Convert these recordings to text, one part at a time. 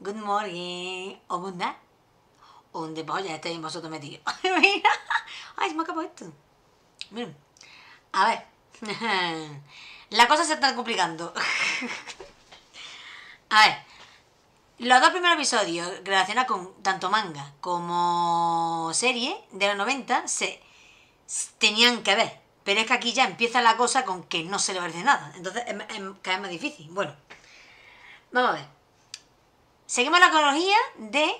Good morning. ¿O bunda? ¿Dónde voy a estar en vosotros metido? Mira. Ay, se me acabó esto. Miren. A ver. La cosa se está complicando. A ver. Los dos primeros episodios relacionados con tanto manga como serie de los 90 se tenían que ver. Pero es que aquí ya empieza la cosa con que no se le parece nada. Entonces es cada vez más difícil. Bueno. Vamos a ver. Seguimos la cronología de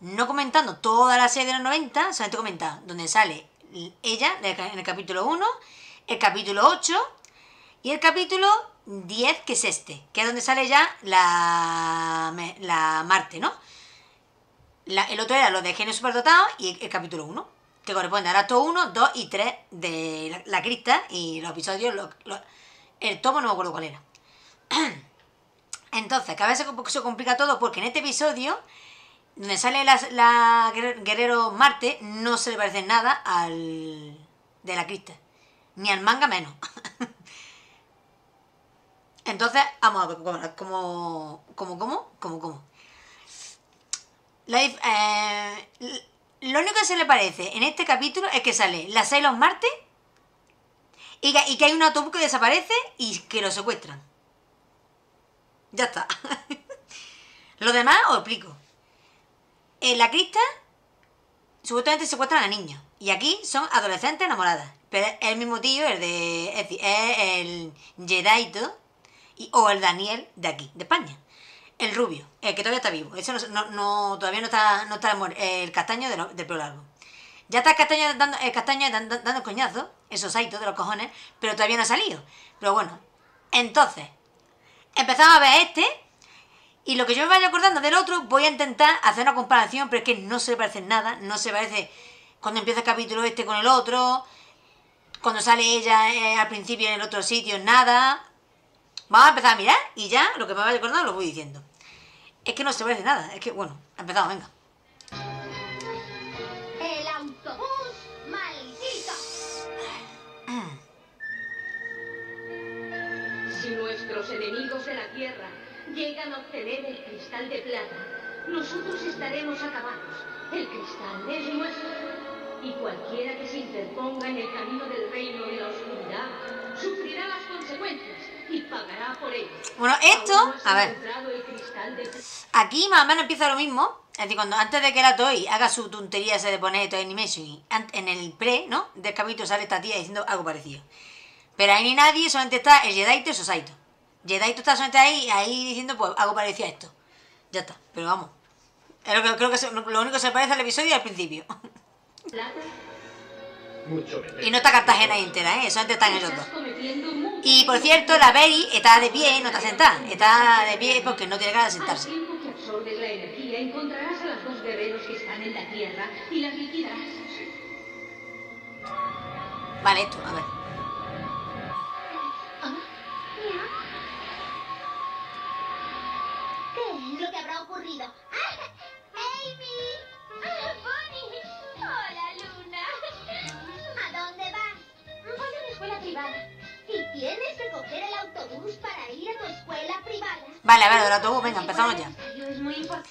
no comentando toda la serie de los 90, solamente comentando donde sale ella en el capítulo 1, el capítulo 8 y el capítulo 10, que es este, que es donde sale ya la Marte, ¿no? El otro era los de Genio Superdotado y el capítulo 1, que corresponde al acto 1, 2 y 3 de la cripta y los episodios, el tomo no me acuerdo cuál era. Entonces, cada vez se complica todo porque en este episodio, donde sale la Guerrero Marte, no se le parece nada al de la crista, ni al manga menos. Entonces, vamos a ver cómo. Lo único que se le parece en este capítulo es que sale la Sailor Marte y que hay un autobús que desaparece y que lo secuestran. Ya está. Lo demás os explico. En la crista supuestamente secuestran a niños. Y aquí son adolescentes enamoradas. Pero es el mismo tío, es el Jadeite o el Daniel de aquí, de España. El rubio, el que todavía está vivo. Eso todavía no está el castaño del pelo largo. Ya está el castaño dando coñazos, esos saitos de los cojones, pero todavía no ha salido. Pero bueno, entonces empezamos a ver y lo que yo me vaya acordando del otro, voy a intentar hacer una comparación, pero es que no se parece nada, no se parece cuando empieza el capítulo este con el otro, cuando sale ella al principio en el otro sitio, nada. Vamos a empezar a mirar y ya lo que me vaya acordando lo voy diciendo. Es que no se parece nada, es que bueno, empezamos, venga. El autobús maldito. Si nuestros enemigos de la Tierra llegan a obtener el cristal de plata, nosotros estaremos acabados. El cristal es nuestro. Y cualquiera que se interponga en el camino del reino de la oscuridad sufrirá las consecuencias y pagará por ello. Bueno, esto, a ver. Aquí más o menos empieza lo mismo. Es decir, antes de que la Toei haga su tontería esa de poner Toei Animation, en el pre, ¿no? Del capítulo sale esta tía diciendo algo parecido. Pero ahí ni nadie, solamente está el Jadeite y el Sosaito. Jadeite está solamente ahí diciendo, pues, algo parecido a esto. Ya está, pero vamos. Es lo que creo que lo único que se parece al episodio es al principio. Y no está Cartagena ahí entera, ¿eh? Solamente están ellos dos. Y por cierto, la Berry está de pie, no está sentada. Está de pie porque no tiene ganas de sentarse. Encontrarás a los dos guerreros que están en la tierra y las liquidarás. Vale, esto, a ver. ¿Qué es lo que habrá ocurrido? ¡Amy! ¡Bonnie! ¡Hola, Luna! ¿A dónde vas? Voy a una escuela privada. Y tienes que coger el autobús para ir a tu escuela privada. Vale, a ver, del autobús, venga, empezamos ya. Es muy importante.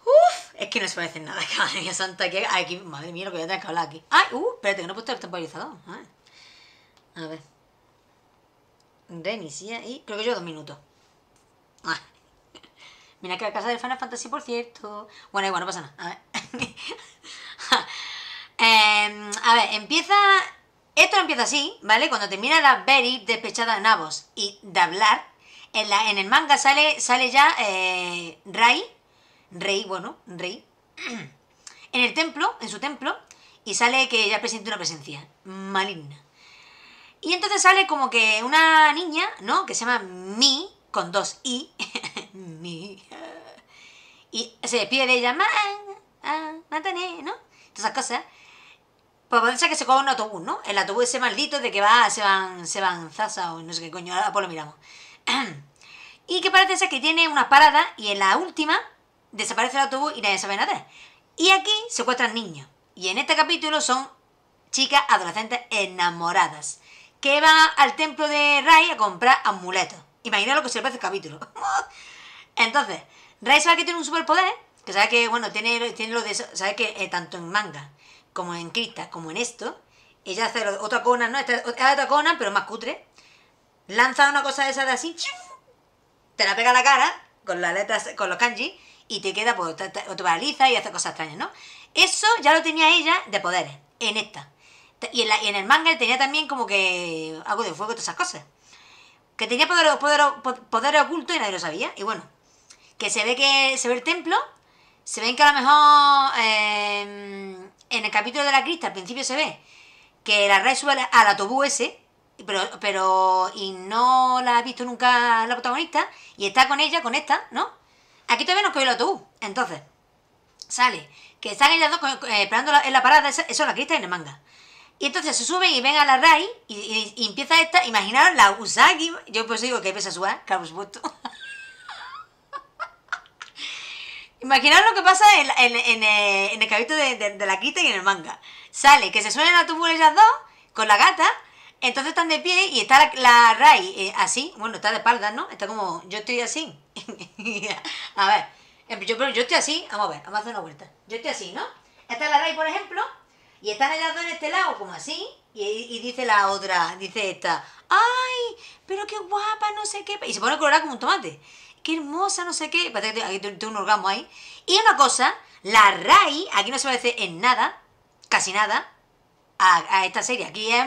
Uf, es que no se parece nada. Madre mía santa, que aquí, madre mía, lo que voy a tener que hablar aquí. Ay, espérate, que no he puesto el temporizador. A ver. Reinicia y creo que yo 2 minutos. Ah. Mira que la casa del Final Fantasy, por cierto. Bueno, igual, no pasa nada. A ver. A ver, empieza. Esto empieza así, ¿vale? Cuando termina la Berry despechada de nabos y de hablar, en el manga sale ya Rei, en su templo, y sale que ya presenta una presencia maligna. Y entonces sale como que una niña, ¿no? Que se llama Mi, con 2 i, Mi, y se despide de ella, mátane, ¿no? Todas esas cosas. Pues parece ser que se coge un autobús, ¿no? El autobús ese maldito de que se van Zasa o no sé qué coño, ahora pues lo miramos. Y que parece ser que tiene una parada y en la última desaparece el autobús y nadie sabe nada. Y aquí secuestran niños. Y en este capítulo son chicas adolescentes enamoradas que van al templo de Rei a comprar amuletos. Imagina lo que se le parece el capítulo. Entonces, Rei sabe que tiene un superpoder, que sabe que, bueno, tiene lo de eso, sabe que tanto en manga, como en Crystal, como en esto, ella hace otra Conan, ¿no? Esta otra Conan, pero más cutre, lanza una cosa de esa de así, te la pega a la cara, con las letras, con los kanji, y te queda, pues, o te paraliza y hace cosas extrañas, ¿no? Eso ya lo tenía ella de poderes, en esta. Y en el manga tenía también como que algo de fuego y todas esas cosas. Que tenía poderes ocultos y nadie lo sabía. Y bueno, que se ve el templo, se ven que a lo mejor en el capítulo de la crista al principio se ve que la Rei sube al autobús ese, pero y no la ha visto nunca la protagonista, y está con ella, con esta, ¿no? Aquí todavía no coge el autobús, entonces sale que están ellas dos esperando en la parada, eso es la crista en el manga. Y entonces se suben y ven a la Rei y empieza esta, imaginaros la Usagi, yo pues digo que empieza a sudar, claro, por supuesto. Imaginaros lo que pasa en el cabito de la quita y en el manga. Sale que se suelen a tubular ellas dos con la gata, entonces están de pie y está la Rei así, bueno, está de espaldas, ¿no? Está como, yo estoy así. A ver, yo estoy así, vamos a ver, vamos a hacer una vuelta. Yo estoy así, ¿no? Esta es la Rei, por ejemplo. Y están ellas dos en este lado, como así, y dice la otra, dice esta, ¡ay, pero qué guapa, no sé qué! Y se pone colorada como un tomate. ¡Qué hermosa, no sé qué! Parece que aquí tengo un orgasmo ahí. Y una cosa, la Rei, aquí no se parece en nada, casi nada, a esta serie. Aquí es,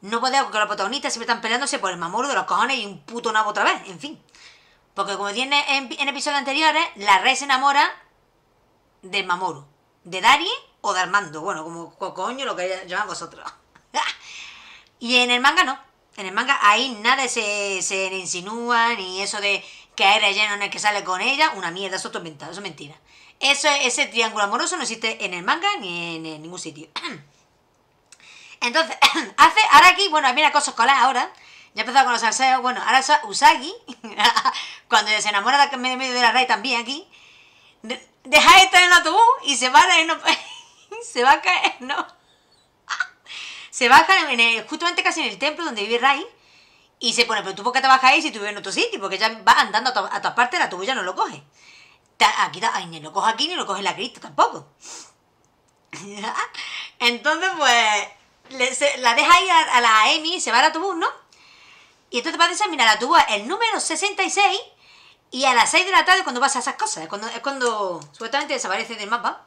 no podemos, porque los protagonistas siempre están peleándose por el Mamoru de los cojones y un puto nabo otra vez, en fin. Porque como tiene en episodios anteriores, la Rei se enamora del Mamoru, de Dari o de Armando, bueno, como coño lo que llaman vosotros. Y en el manga no. En el manga ahí nada se le insinúa, ni eso de que a él lleno en el que sale con ella, una mierda, eso es inventado, eso es mentira. Ese triángulo amoroso no existe en el manga ni en ningún sitio. Entonces, ahora aquí, bueno, mira cosas escolar ahora, ya he empezado con los salseos, bueno, ahora es Usagi, cuando se enamora de medio de la Rei también aquí, deja de estar en el autobús y se para y no... Se va a caer, no. Se baja justamente casi en el templo donde vive Rei. Y se pone, pero tú por qué te bajas ahí si tú vives en otro sitio, porque ya va andando a todas partes, la tuya no lo coge. Aquí, ay, ni lo coge aquí, ni lo coge la crista tampoco. Entonces, pues, la deja ahí a la Amy, se va al autobús, ¿no? Y entonces parece, mira, la tuvo el número 66 y a las 6 de la tarde cuando pasa esas cosas, es cuando supuestamente desaparece del mapa.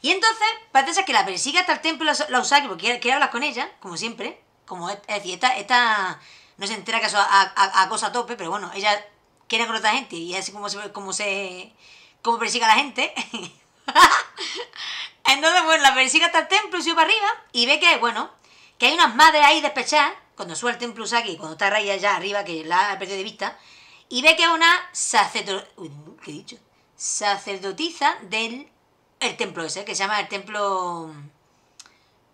Y entonces parece que la persigue hasta el templo la Usagi porque quiere hablar con ella, como siempre. Como es decir, esta no se entera que eso a cosa a tope, pero bueno, ella quiere con otra gente y es así como persigue a la gente. Entonces, bueno, la persigue hasta el templo y sube para arriba y ve que, bueno, que hay unas madres ahí despechadas, cuando sube al templo Usagi, cuando está Rei allá arriba, que la ha perdido de vista, y ve que es una sacerdotisa del... El templo ese, que se llama el templo...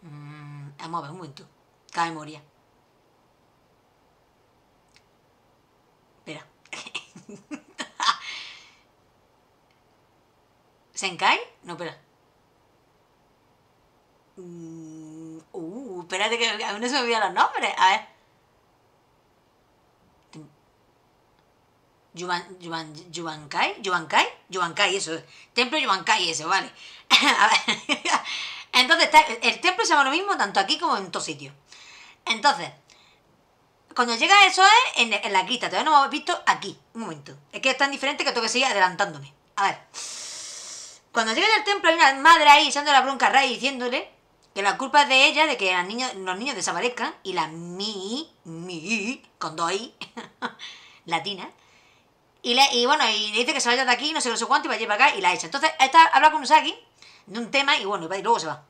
Vamos a ver, un momento. Cada memoria. Espera. ¿Senkai? No, espera. Espérate que a mí no se me olvidan los nombres. A ver. Yuan Kai, eso es. Templo Yuan Kai, eso, vale. A ver. Entonces, el templo se llama lo mismo tanto aquí como en todos sitios. Entonces, cuando llega eso es en la crista, todavía no hemos visto aquí. Un momento. Es que es tan diferente que tengo que seguir adelantándome. A ver. Cuando llega al templo hay una madre ahí echando la bronca a Rei diciéndole que la culpa es de ella, de que los niños desaparezcan. Y la con dos i, latina. Y bueno, y le dice que se vaya de aquí, no sé qué, no sé cuánto, y va a ir para acá, y la echa. Entonces, esta habla con Usagi de un tema, y bueno, y luego se va.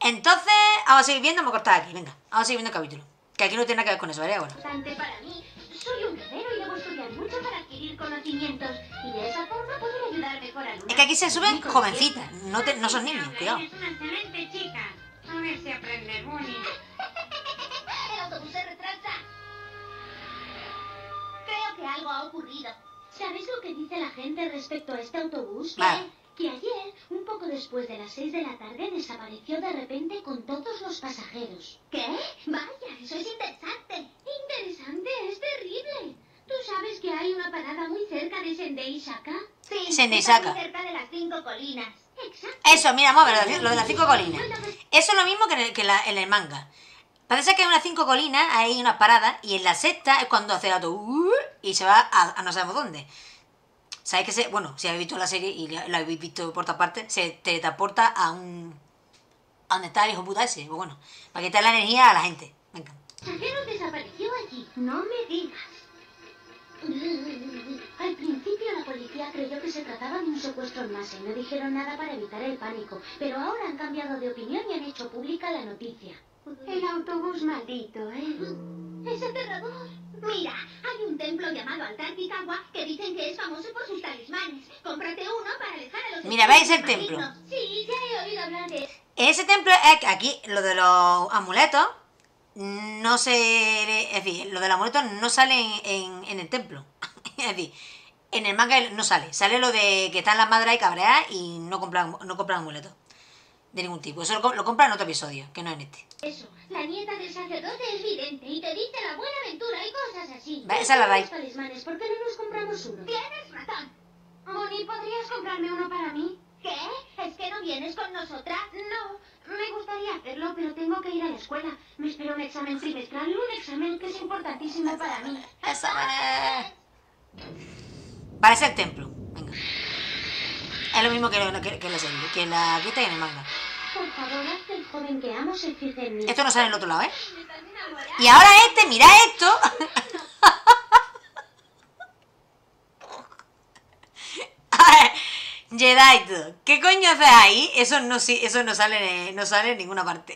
Entonces, vamos a seguir viendo, vamos a cortar aquí, venga, vamos a seguir viendo el capítulo. Que aquí no tiene nada que ver con eso, ¿vale? Ahora. Para mí, soy un guerrero y debo estudiar mucho para adquirir conocimientos, y de esa forma poder ayudar mejor a... Es que aquí se suben jovencitas, no son niños, cuidado. Eres una excelente chica, a ver si aprendes bullying. El autobús se retrasa. Creo que algo ha ocurrido. ¿Sabéis lo que dice la gente respecto a este autobús? Claro. Que ayer, un poco después de las 6 de la tarde, desapareció de repente con todos los pasajeros. ¿Qué? Vaya, eso es interesante. Interesante, es terrible. ¿Tú sabes que hay una parada muy cerca de Sendaizaka? Sí, Sendaizaka. Cerca de las 5 colinas. Exacto. Eso, mira, Mover, lo de las 5 colinas. Eso es lo mismo que en el manga. Parece que hay unas 5 colinas, hay unas paradas, y en la sexta es cuando hace el auto y se va a no sabemos dónde. ¿Sabéis que bueno, si habéis visto la serie y la habéis visto por todas partes, se teletransporta a un... ¿A dónde está el hijo puta ese? Bueno, para quitar la energía a la gente. Me encanta. Sajero desapareció allí, no me digas. Al principio la policía creyó que se trataba de un secuestro en masa y no dijeron nada para evitar el pánico, pero ahora han cambiado de opinión y han hecho pública la noticia. El autobús maldito, ¿eh? ¡Es aterrador! Mira, hay un templo llamado Atlántida que dicen que es famoso por sus talismanes. Cómprate uno para alejar a los... Mira, ¿veis el templo? Sí, ya he oído hablar de... Ese templo es aquí, lo de los amuletos, no se... Es decir, lo de los amuletos no sale en el templo. Es decir, en el manga no sale. Sale lo de que están las madres ahí cabreadas y no compran amuletos de ningún tipo. Eso lo compran en otro episodio, que no en este. Eso, la nieta del sacerdote es vidente y te dice la buena aventura y cosas así. ¿Ves? Esa la raíz. ¿Por qué no nos compramos uno? Tienes razón. Moni, ¿podrías comprarme uno para mí? ¿Qué? ¿Es que no vienes con nosotras? No, me gustaría hacerlo, pero tengo que ir a la escuela. Me espero un examen trimestral, un examen que es importantísimo para mí. Parece el templo. Venga. Es lo mismo que la serie, que la quita y en el manga. Por favor, haz que el joven que amo se fije en mí. Esto no sale en el otro lado, ¿eh? Y ahora este, mira esto. Jadeite, ¿qué coño haces ahí? Eso no sale, no sale en ninguna parte.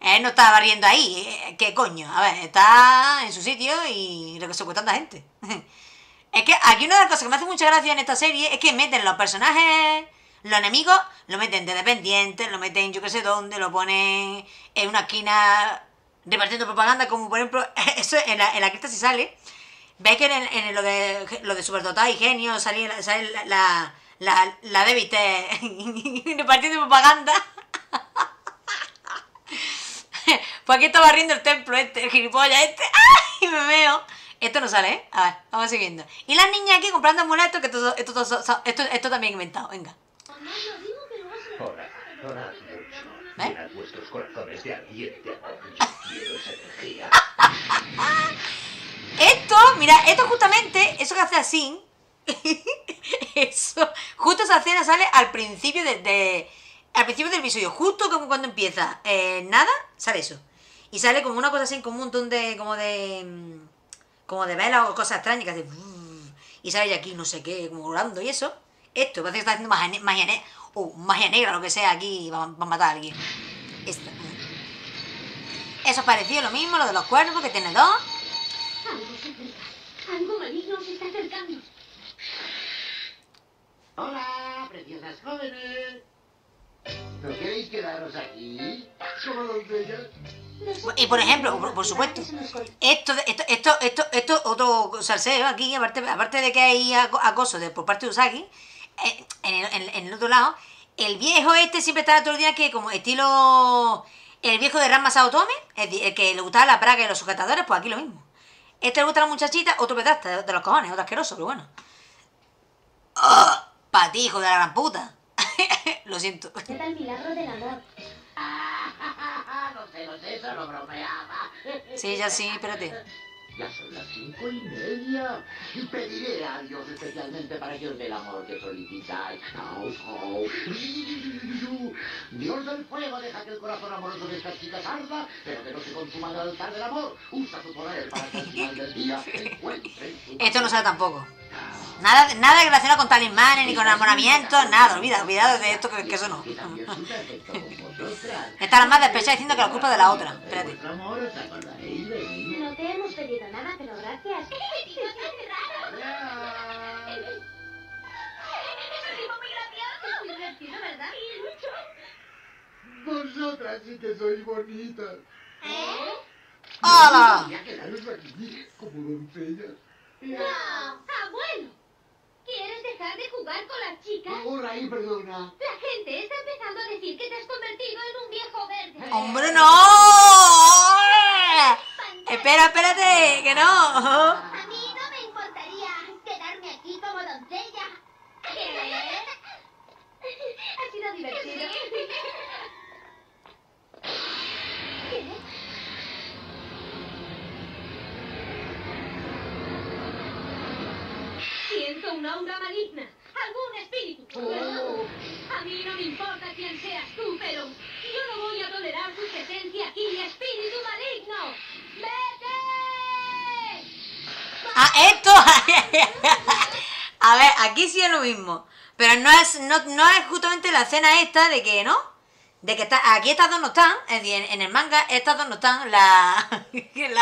Él no estaba barriendo ahí. ¿Qué coño? A ver, está en su sitio y lo que se cuesta tanta gente. Es que aquí una de las cosas que me hace mucha gracia en esta serie es que meten los personajes, los enemigos, lo meten de dependientes, lo meten yo que sé dónde, lo ponen en una esquina repartiendo propaganda, como por ejemplo, eso en la que esta sí sale. ¿Veis que en lo de superdotado y genio sale la Débite repartiendo propaganda? Pues aquí está barriendo el templo este, el gilipollas este. ¡Ay, me veo! Esto no sale, ¿eh? A ver, vamos siguiendo. Y las niñas aquí comprando amuletos, que esto también he inventado, venga. Hola, mirad vuestros corazones de ardiente amor, yo quiero esa energía. Esto, mira, esto justamente, eso que hace así, eso, justo esa escena sale al principio al principio del episodio, justo como cuando empieza nada, sale eso. Y sale como una cosa así, como un montón de, como de velas o cosas extrañas que hace, y sale de aquí no sé qué, como volando y eso. Esto parece que está haciendo magia negra, lo que sea, aquí va a matar a alguien. Esto. Eso es parecido lo mismo, lo de los cuervos, que tiene dos. Algo maligno se está acercando. Hola, preciosas jóvenes. ¿No queréis quedaros aquí? Somos bellas. Y por ejemplo, por supuesto, esto otro salseo aquí, aparte de que hay acoso por parte de Usagi, en el otro lado, el viejo este siempre está otro día que como estilo el viejo de Ran Masao Tome, el que le gustaba la braga y los sujetadores, pues aquí lo mismo. Este le gusta a la muchachita, otro pedazo de los cojones, otro asqueroso, pero bueno. ¡Oh! Para ti, hijo de la gran puta. Lo siento. Era el milagro del amor. No sé, solo bromeaba. Sí, ya sí, espérate. Ya son las 5:30. Y pediré a Dios especialmente para que os dé el amor que solicitáis. Dios del fuego, deja que el corazón amoroso de estas chicas arda, pero que no se consuma en el altar del amor. Usa su poder para que al final del día encuentren su... Esto no sale tampoco. Nada relacionado con talismanes ni con enamoramientos, nada, olvidado de esto, que eso no. Estarán más despechadas diciendo que la culpa es de la otra. Espérate. No te hemos pedido nada, pero gracias. Vosotras sí que sois bonitas. ¿Eh? ¡Hola! No, abuelo. ¿Quieres dejar de jugar con las chicas? Rei, perdona. La gente está empezando a decir que te has convertido en un viejo verde. ¡Hombre, no! Espera, espérate, que no. A mí no me importaría quedarme aquí como doncella. una aura maligna, algún espíritu. Oh. A mí no me importa quién seas tú, pero yo no voy a tolerar tu presencia aquí, espíritu maligno. ¡Vete! Ah, esto. A ver, aquí sí es lo mismo. Pero no es justamente la escena esta de que, ¿no? De que está, aquí estas dos no están, es decir, en el manga estas dos no están, la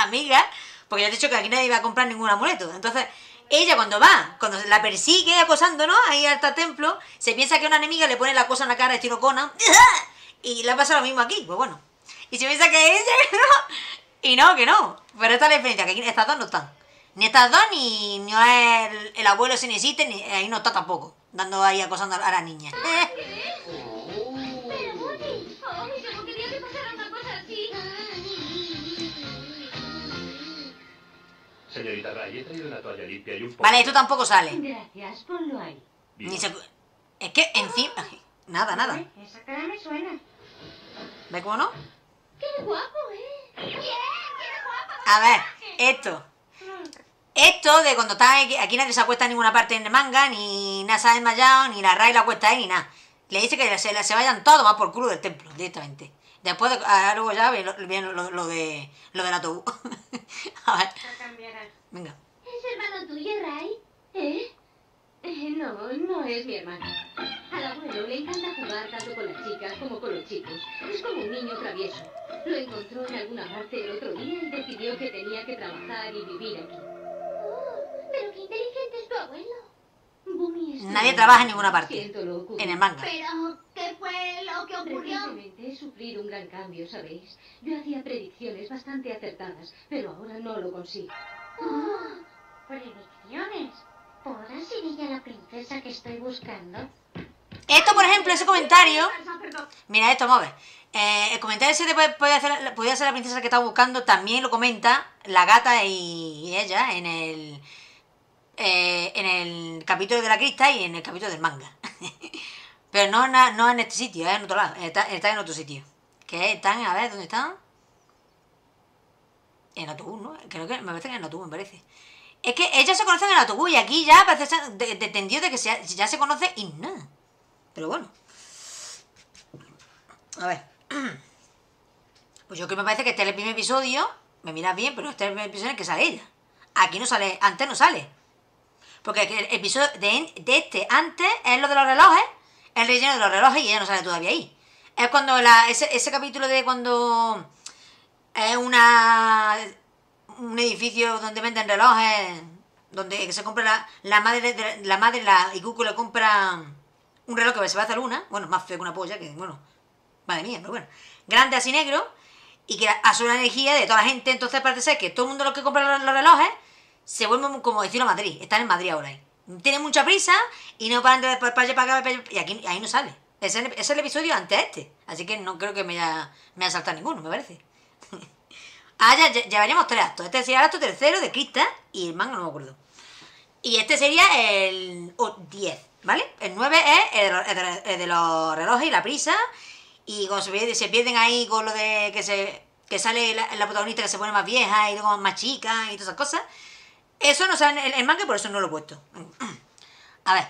amiga, porque ya te he dicho que aquí nadie va a comprar ningún amuleto. Entonces, ella cuando la persigue acosándonos ahí al templo, se piensa que una enemiga le pone la cosa en la cara estilo Conan, y le pasa lo mismo aquí, pues bueno. Y se piensa que ella, ¿no? Y no, que no. Pero esta es la diferencia, que aquí estas dos no están. Ni estas dos, ni el abuelo se necesita, ni ahí no está tampoco, dando ahí acosando a la niña. Señorita Rei, he traído una toalla limpia y un poco... Vale, esto tampoco sale. Gracias, ponlo ahí. Ni se... Es que encima... Nada. Esa cara me suena. ¿Ves cómo no? ¡Qué guapo, eh! ¡Bien, qué guapo! A ver, esto. Esto de cuando está... Aquí nadie se acuesta en ninguna parte en el manga, ni nada se ha desmayado, ni la Rei la acuesta ahí, ni nada. Le dice que se vayan todos más por culo del templo, directamente. Después, luego ya viene lo del autobús. A ver. Venga. ¿Es hermano tuyo, Rei? ¿Eh? No es mi hermano. Al abuelo le encanta jugar tanto con las chicas como con los chicos. Es como un niño travieso. Lo encontró en alguna parte el otro día y decidió que tenía que trabajar y vivir aquí. Oh, pero qué inteligente es tu abuelo. Nadie trabaja en ninguna parte, en el manga. Pero, ¿qué fue lo que ocurrió? Recientemente sufrí un gran cambio, ¿sabéis? Yo hacía predicciones bastante acertadas, pero ahora no lo consigo. Oh, ¿predicciones? ¿Podrá ser ella la princesa que estoy buscando? Esto, por ejemplo, ese comentario... Mira, esto, mueve. El comentario ese de podía ser la princesa que estaba buscando, también lo comenta la gata y ella en el capítulo de la crista y en el capítulo del manga. Pero no en este sitio, en otro lado. Está en otro sitio. Que están, a ver, ¿dónde están? En autobús, ¿no? Creo que me parece que en autobús, me parece. Es que ellas se conocen en autobús y aquí ya parece entendido de que ya se conoce y nada. Pero bueno. A ver. Pues yo creo que me parece que este es el primer episodio. Me miras bien, pero este es el primer episodio en el que sale ella. Aquí no sale, antes no sale. Porque el episodio de este antes es lo de los relojes, el relleno de los relojes, y ella no sale todavía ahí. Es cuando ese capítulo de cuando es un edificio donde venden relojes, donde se compra la madre Ikuko le compra un reloj que se va a hacer luna, bueno, más feo que una polla, que bueno, madre mía, pero bueno, grande así negro, y que absorbe la energía de toda la gente. Entonces parece ser que todo el mundo lo que compra los relojes se vuelven como decirlo a Madrid. Están en Madrid ahora. Tienen mucha prisa y no paran de para acá. Y aquí, ahí no sale. Es el episodio antes de este. Así que no creo que me haya saltado ninguno, me parece. Ah, ya veríamos tres actos. Este sería el acto tercero de Crista y el manga no me acuerdo. Y este sería el 10, ¿vale? El 9 es el de los relojes y la prisa. Y cuando se pierden ahí con lo de que sale la protagonista que se pone más vieja y luego más chica y todas esas cosas. Eso no sale en el manga, por eso no lo he puesto. A ver.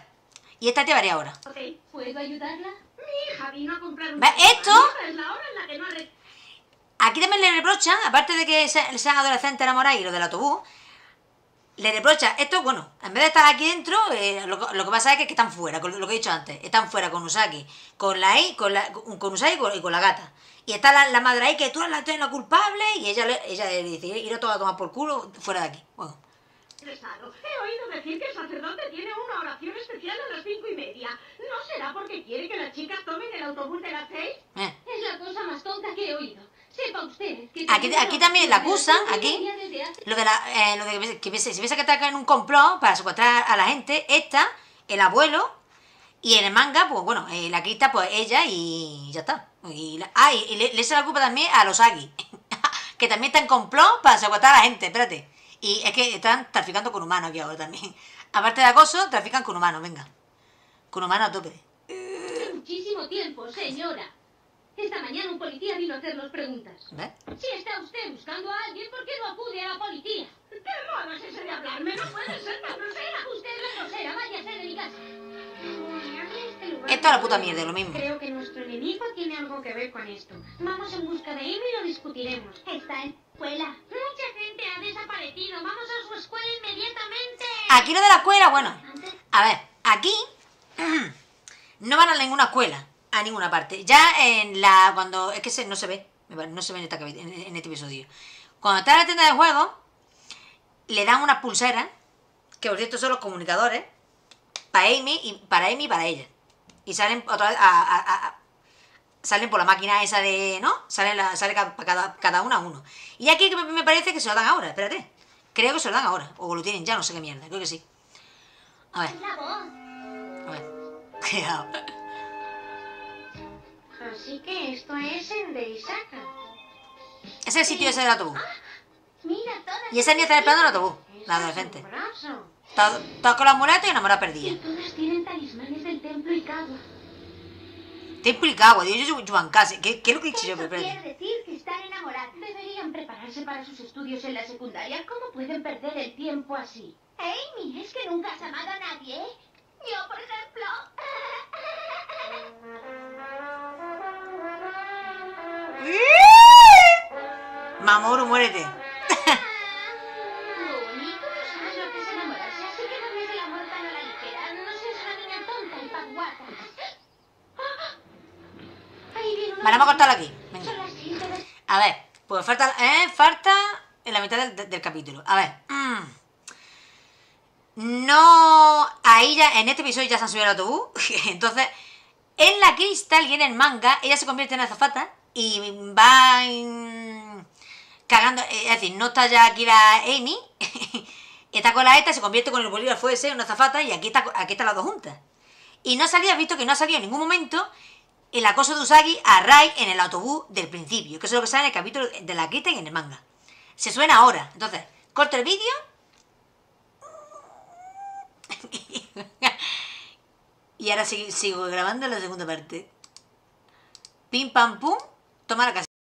Y esta te varía ahora. Okay. ¿Puedo ayudarla? Mi hija vino a comprar un... Esto... Aquí también le reprochan, aparte de que sean adolescentes enamorados y lo del autobús, le reprocha esto, bueno, en vez de estar aquí dentro, lo que pasa es que están fuera, con lo que he dicho antes, están fuera con Usagi, con Usagi y con la gata. Y está la madre ahí, que tú eres la culpable, y ella le dice, ir a todo a tomar por culo fuera de aquí. Bueno. He oído decir que el sacerdote tiene una oración especial a las 5:30. ¿No será porque quiere que las chicas tomen el autobús de las 6? Es la cosa más tonta que he oído. Sepa usted que... Aquí también la acusan, aquí, lo de que se piensa que está en un complot para secuestrar a la gente, el abuelo, y en el manga, pues bueno, la Crista, pues ella y ya está. Y le echa la culpa también a los Usagi, que también está en complot para secuestrar a la gente, espérate. Y es que están traficando con humanos aquí ahora también. Aparte de acoso, trafican con humanos, venga. Con humanos a tope. Muchísimo tiempo, señora. Esta mañana un policía vino a hacernos preguntas. ¿Eh? Si está usted buscando a alguien, ¿por qué no acude a la policía? ¿Qué modo es ese de hablarme? No puede ser tan grosera. Usted es la grosera, váyase de mi casa. Esto es la puta mierda, lo mismo. Creo que nuestro enemigo tiene algo que ver con esto. Vamos en busca de Amy y lo discutiremos. Está en escuela. Mucha gente ha desaparecido. Vamos a su escuela inmediatamente. Aquí lo de la escuela, bueno. A ver, aquí no van a ninguna escuela. A ninguna parte. Ya en la... cuando... es que no se ve. No se ve en este episodio. Cuando está en la tienda de juegos, le dan unas pulseras, que por cierto son los comunicadores, para Amy y para ella. Y salen otra vez salen por la máquina esa de... ¿no? Sale cada una a uno. Y aquí me parece que se lo dan ahora. Espérate. Creo que se lo dan ahora. O lo tienen ya, no sé qué mierda. Creo que sí. A ver. A ver. Cuidado. Así que esto es Sendaizaka. Ese es el sitio ese del autobús. Ah, mira, y esa niña está esperando el autobús. La adolescente. Todos con la muleta y una mora perdida. Y todas tienen talismanes del Templo Yuan Kai. Templo Yuan Kai, Dios, yo Yuan Kai. ¿Qué es lo que he dicho yo? Quiere decir que están enamoradas. Deberían prepararse para sus estudios en la secundaria. ¿Cómo pueden perder el tiempo así? Amy, ¿es que nunca has amado a nadie? Yo, por ejemplo... Mamoru, muérete. Vale, vamos a cortarlo aquí. Venga. A ver, pues falta en la mitad del capítulo. A ver. No. Ahí ya, en este episodio ya se han subido al autobús. Entonces, en la Crystal y en el manga, ella se convierte en azafata. Y va cagando, es decir, no está ya aquí la Amy, está con la ETA, se convierte con el bolígrafo ese, una azafata, y aquí está las dos juntas. Y no salía, has visto que no ha salido en ningún momento el acoso de Usagi a Rei en el autobús del principio, que eso es lo que sale en el capítulo de la Crystal y en el manga. Se suena ahora, entonces, corto el vídeo. Y ahora sigo grabando la segunda parte. Pim pam pum. Tomar la casa.